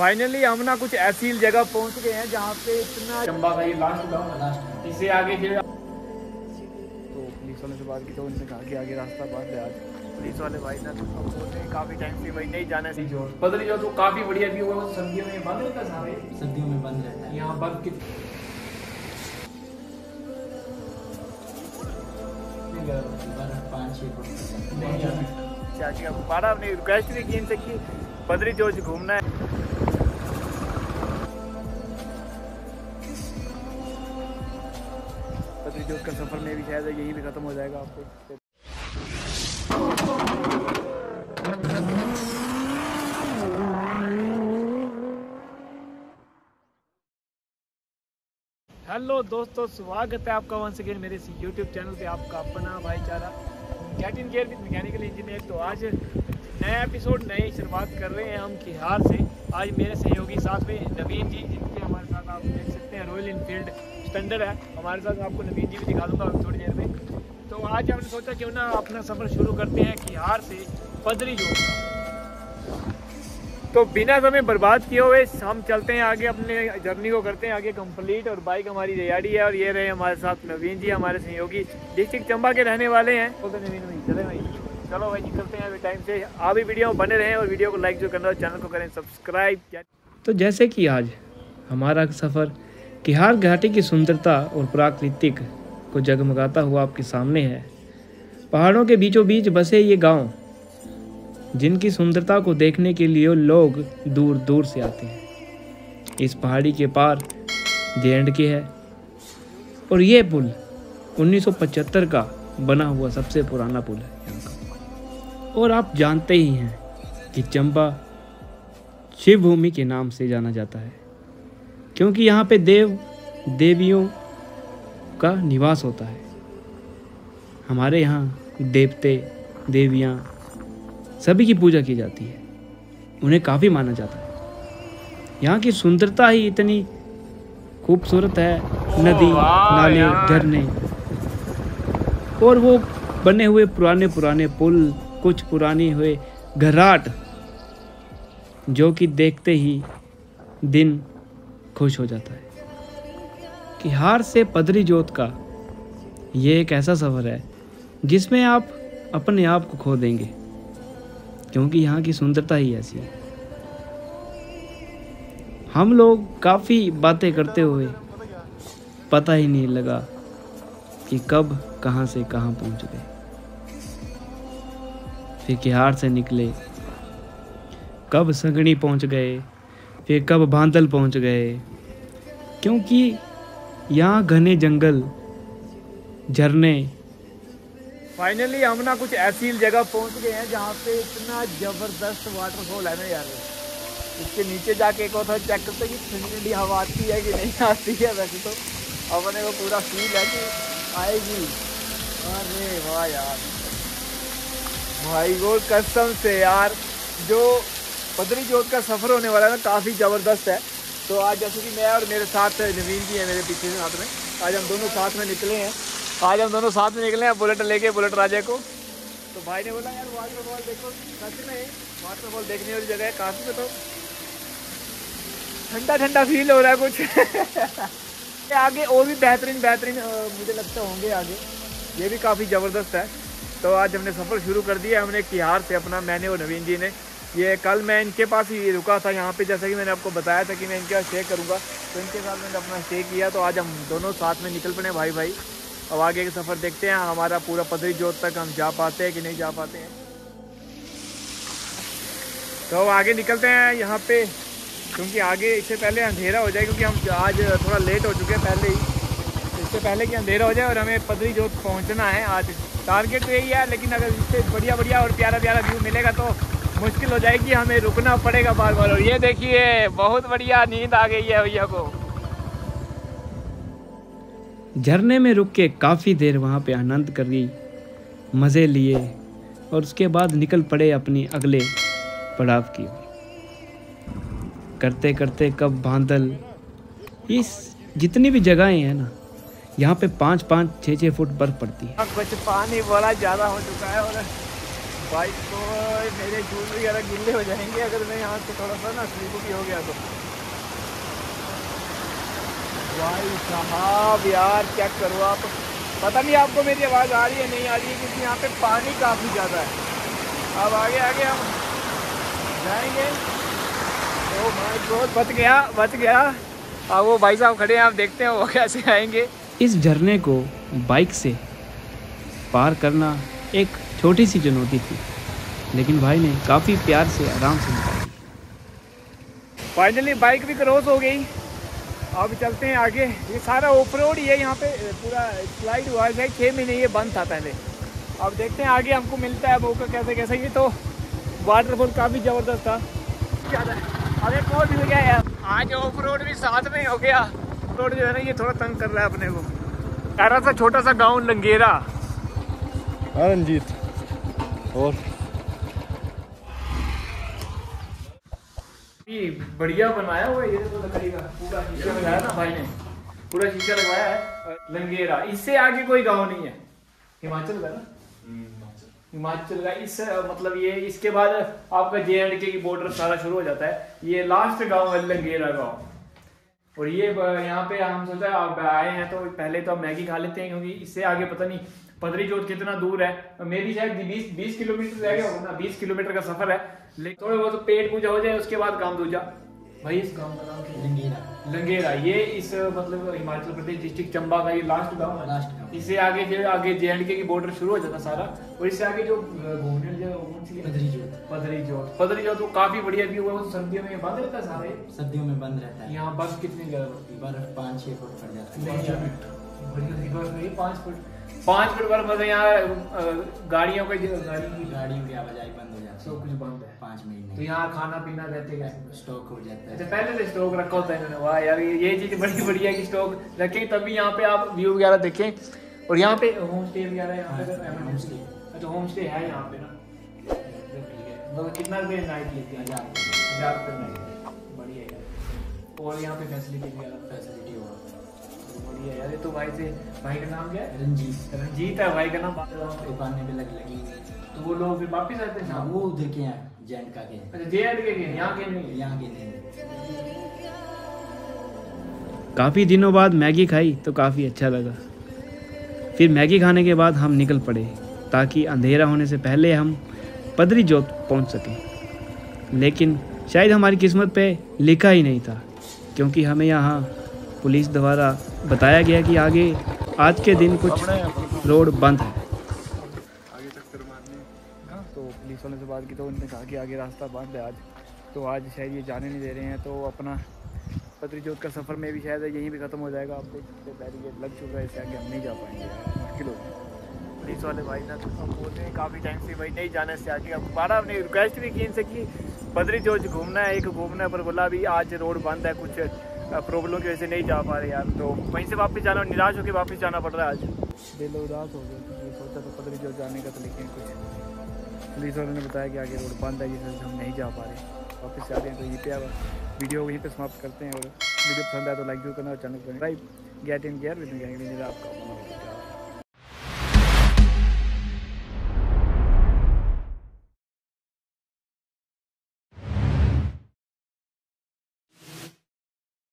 Finally हम ना कुछ ऐसी जगह पहुंच गए हैं जहाँ पे इतना चंबा का ये लास्ट इससे आगे फिर तो पुलिस वालों से बात की तो उनसे कहा कि आगे रास्ता बंद है। आज पुलिस वाले भाई ना बोलते हैं काफ़ी टाइम से भाई नहीं जाना चाहिए। पदरी जो तो काफ़ी बढ़िया भी हुआ, सर्दियों में बंद रहता है, सारे सर्दियों में बंद रहता है यहाँ बर्फ की चाची का गुब्बारा। अपनी रिक्वेस्ट भी की इनसे कि पदरी जोत घूमना है। पदरी जोत का सफर में भी शायद यही भी खत्म हो जाएगा आपको। हेलो दोस्तों, स्वागत है आपका वंस अगेन मेरे यूट्यूब चैनल पे। आपका अपना भाईचारा J&K विद मैकेनिकल इंजीनियर। तो आज नया एपिसोड नई शुरुआत कर रहे हैं हम किहार से। आज मेरे सहयोगी साथ में नवीन जी, जिनके हमारे साथ आप देख सकते हैं रॉयल इनफील्ड स्टैंडर्ड है हमारे साथ। आपको नवीन जी भी दिखा दूंगा थोड़ी देर में। तो आज हमने सोचा क्यों ना अपना सफ़र शुरू करते हैं किहार से पदरी जोत। तो बिना समय बर्बाद किए हुए हम चलते हैं आगे, अपने जर्नी को करते हैं आगे कम्प्लीट। और बाइक हमारी रेडी है और ये रहे हमारे साथ नवीन जी, हमारे सहयोगी, डिस्ट्रिक्ट चंबा के रहने वाले हैं। तो नवीन भाई चले भाई, चलो भाई निकलते हैं अभी टाइम से। आप भी वीडियो में बने रहें और वीडियो को लाइक जो करना हो, चैनल को करें सब्सक्राइब। तो जैसे कि आज हमारा सफ़र किहार घाटी की सुंदरता और प्राकृतिक को जगमगाता हुआ आपके सामने है। पहाड़ों के बीचों बीच बसे ये गांव, जिनकी सुंदरता को देखने के लिए लोग दूर दूर से आते हैं। इस पहाड़ी के पार J&K है और ये पुल 1975 का बना हुआ सबसे पुराना पुल है। और आप जानते ही हैं कि चंबा शिव भूमि के नाम से जाना जाता है, क्योंकि यहाँ पे देव देवियों का निवास होता है। हमारे यहाँ देवते देवियाँ सभी की पूजा की जाती है, उन्हें काफ़ी माना जाता है। यहाँ की सुंदरता ही इतनी खूबसूरत है, नदी नाले झरने और वो बने हुए पुराने पुराने पुल, कुछ पुरानी हुए घराट, जो कि देखते ही दिन खुश हो जाता है। किहार से पदरी जोत का ये एक ऐसा सफ़र है जिसमें आप अपने आप को खो देंगे, क्योंकि यहाँ की सुंदरता ही ऐसी है। हम लोग काफ़ी बातें करते हुए पता ही नहीं लगा कि कब कहाँ से कहाँ पहुँच गए। फिर किहार से निकले, कब संगनी पहुंच गए, फिर कब बांदल पहुंच गए, क्योंकि यहाँ घने जंगल झरने। फाइनली हम ना कुछ ऐसी जगह पहुंच गए हैं जहाँ पे इतना ज़बरदस्त वाटरफॉल है ना यार। इसके नीचे जाके एक बार चेक करते हैं कि ठंडी ठंडी हवा आती है कि नहीं आती है। वैसे तो अपने को पूरा फील है कि आएगी। अरे वाह यार, भाई वो कसम से यार जो पदरी जोत का सफ़र होने वाला है ना, काफ़ी ज़बरदस्त है। तो आज जैसे कि मैं और मेरे साथ नवीन जी है मेरे पीछे साथ में, आज हम दोनों साथ में निकले हैं। बुलेट लेके, बुलेट राजा को। तो भाई ने बोला यार वाटरफॉल देखो, सच में वाटरफॉल देखने वाली जगह है काफ़ी। बताओ ठंडा ठंडा फील हो रहा है कुछ। आगे और भी बेहतरीन बेहतरीन मुझे लगता होंगे आगे, ये भी काफ़ी ज़बरदस्त है। तो आज हमने सफ़र शुरू कर दिया हमने किहार से अपना, मैंने और नवीन जी ने। ये कल मैं इनके पास ही रुका था यहाँ पे, जैसा कि मैंने आपको बताया था कि मैं इनके साथ स्टे करूँगा, तो इनके साथ मैंने अपना स्टे किया। तो आज हम दोनों साथ में निकल पड़े भाई भाई। अब आगे का सफ़र देखते हैं, हमारा पूरा पदरी जोत तक हम जा पाते हैं कि नहीं जा पाते हैं। तो आगे निकलते हैं यहाँ पर, क्योंकि आगे इससे पहले अंधेरा हो जाए, क्योंकि हम आज थोड़ा लेट हो चुके हैं पहले ही, इससे पहले कि अंधेरा हो जाए। और हमें पदरी जोत पहुँचना है आज, टारगेट तो यही है। लेकिन अगर इससे बढ़िया बढ़िया और प्यारा प्यारा व्यू मिलेगा तो मुश्किल हो जाएगी, हमें रुकना पड़ेगा बार बार। और ये देखिए बहुत बढ़िया नींद आ गई है भैया को। झरने में रुक के काफ़ी देर वहाँ पे आनंद कर ली, मज़े लिए और उसके बाद निकल पड़े अपनी अगले पड़ाव की करते करते। कब बांदल, इस जितनी भी जगहें हैं ना, यहाँ पे 5-5, 6-6 फुट बर्फ पड़ती है। कुछ पानी बड़ा ज़्यादा हो चुका है और बाइक को मेरे शूज वगैरह गीले हो जाएंगे अगर मैं यहाँ से थोड़ा सा ना स्लीप भी हो गया तो। भाई साहब यार चेक करो आप, पता नहीं आपको मेरी आवाज़ आ रही है नहीं आ रही है क्योंकि यहाँ पे पानी काफ़ी ज़्यादा है। अब आगे आगे हम जाएंगे। ओ माय गॉड बच गया बच गया। अब वो भाई साहब खड़े हैं, आप देखते हैं वो कैसे आएंगे। इस झरने को बाइक से पार करना एक छोटी सी चुनौती थी, लेकिन भाई ने काफ़ी प्यार से आराम से निकाली। फाइनली बाइक भी क्रॉस हो गई। अब चलते हैं आगे। ये सारा ऑफ रोड ही है, यहाँ पे पूरा स्लाइड हुआ है। 6 महीने ये बंद था पहले। अब देखते हैं आगे हमको मिलता है मौका कैसे कैसे। ये तो वाटरफॉल काफ़ी ज़बरदस्त था। अरे कौन भी हो गया यार, आज ऑफ रोड भी साथ में हो गया। रोड जो है ना ये थोड़ा तंग कर रहा है अपने को। सारा सा छोटा सा गाँव लंगेरा। रंजीत और बढ़िया बनाया हुआ है ये तो लकड़ी का, पूरा शीशा लगाया ना भाई ने, पूरा शीशा लगाया है। लंगेरा, इससे आगे कोई गांव नहीं है हिमाचल का ना। हिमाचल का इससे मतलब ये इसके बाद आपका J&K की बॉर्डर सारा शुरू हो जाता है। ये लास्ट गांव है लंगेरा गांव। और ये यहाँ पे हम सोचा आप आए हैं तो पहले तो आप मैगी खा लेते हैं क्योंकि इससे आगे पता नहीं पदरी जोट कितना दूर है। मेरी शायद 20 किलोमीटर रह गया होगा, 20 किलोमीटर का सफर है। लेकिन थोड़ा बहुत तो पेट पूजा हो जाए उसके बाद काम दूजा। भाई इस गांव का नाम लंगेरा। ये इस मतलब हिमाचल प्रदेश डिस्ट्रिक्ट चंबा का ये लास्ट गांव है। इससे आगे फिर आगे J&K की बॉर्डर शुरू हो जाता सारा। और इससे आगे जो घूमने पदरी जोत वो काफी बढ़िया व्यू है। सर्दियों में बंद रहता है सारे, सर्दियों में बंद रहता है। यहाँ बर्फ कितनी ज्यादा, 5-6 फुट पड़ जाती है। 5 फुट बर्फ है यहाँ। गाड़ियों की आवाजाही बंद हो जाती है, सब कुछ बंद है 5 महीने। तो यहाँ खाना पीना रहते हैं, स्टॉक हो जाता है। अच्छा पहले से स्टॉक रखा होता है मैंने। वाह यार ये चीज़ बड़ी बढ़िया कि स्टॉक रखें तभी यहाँ पे आप व्यू वगैरह देखें। और यहाँ पे होम स्टे वगैरह, यहाँ पे होम स्टे। अच्छा होम स्टे है यहाँ पे ना। मतलब कितना रुपये नाइट लेते हैं? 1000 रुपये नाइट। बढ़िया यार। और यहाँ पे फैसिलिटी वगैरह बढ़िया यार। तो भाई से, भाई का नाम क्या है? रंजीत है भाई का नाम। दुकानें भी लगी तो वो लोग फिर वापस आते हैं। वो उधर के हैं J&K के। अच्छा J&K के, यहाँ के नहीं, यहाँ के नहीं। काफ़ी दिनों बाद मैगी खाई तो काफ़ी अच्छा लगा। फिर मैगी खाने के बाद हम निकल पड़े ताकि अंधेरा होने से पहले हम पदरी जोत पहुँच सकें। लेकिन शायद हमारी किस्मत पे लिखा ही नहीं था, क्योंकि हमें यहाँ पुलिस द्वारा बताया गया कि आगे आज के दिन कुछ रोड बंद है। सोने से बात की तो उनने कहा कि आगे रास्ता बंद है आज, तो आज शायद ये जाने नहीं दे रहे हैं। तो अपना पदरी जोत का सफ़र में भी शायद यहीं भी ख़त्म हो जाएगा। आप देख सकते बैरिकेड लग चुका है, इससे आगे हम नहीं जा पाएंगे, मुश्किल होगी। पुलिस वाले भाई ना हम बोल रहे हैं काफ़ी टाइम से भाई नहीं जाने से आगे। अब दोबारा हमने रिक्वेस्ट भी की इनसे कि पदरी जोत घूमना है, एक घूमना है, पर बोला अभी आज रोड बंद है, कुछ प्रॉब्लम की वजह से नहीं जा पा रहे यार। तो वहीं से वापस जाना, निराश होकर वापस जाना पड़ रहा है। आज दिल उदास हो गया, सोचा तो पदरी जोत जाने का, तो लेकिन कुछ पुलिस वालों ने बताया कि आगे रोड बंद है, जिस वजह से हम नहीं जा पा रहे। वापस जाते हैं तो यहीं पे वीडियो वहीं पे समाप्त करते हैं। और वीडियो पसंद आए तो लाइक जरूर करना और चैनल को subscribe. Get in gear with आपका।